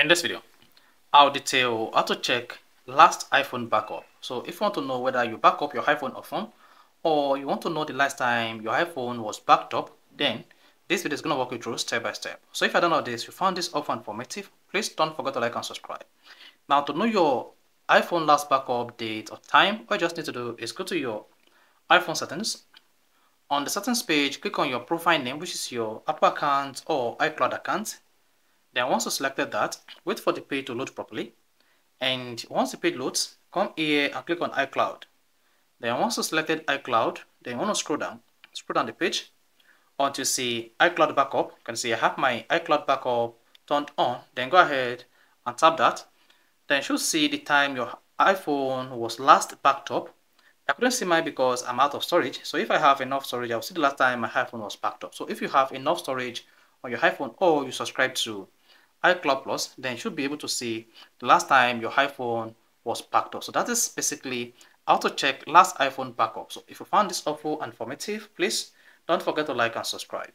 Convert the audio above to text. In this video, I'll detail how to check last iPhone backup. So if you want to know whether you back up your iPhone often, or you want to know the last time your iPhone was backed up, then this video is going to walk you through step by step. So if I don't know this, you found this often informative, please don't forget to like and subscribe. Now to know your iPhone last backup date or time, all you just need to do is go to your iPhone settings. On the settings page, click on your profile name, which is your Apple account or iCloud account. Then once you selected that, wait for the page to load properly. And once the page loads, come here and click on iCloud. Then once you selected iCloud, then you want to scroll down the page until you see iCloud backup. You can see I have my iCloud backup turned on. Then go ahead and tap that. Then you should see the time your iPhone was last backed up. I couldn't see mine because I'm out of storage. So if I have enough storage, I'll see the last time my iPhone was backed up. So if you have enough storage on your iPhone or you subscribe to iCloud Plus, then you should be able to see the last time your iPhone was backed up. So that is basically how to check last iPhone backup. So if you found this helpful and informative, please don't forget to like and subscribe.